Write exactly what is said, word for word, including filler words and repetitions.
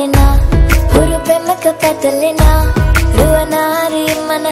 Karina, Guru Prema ka Patalina, Ruanari Mana.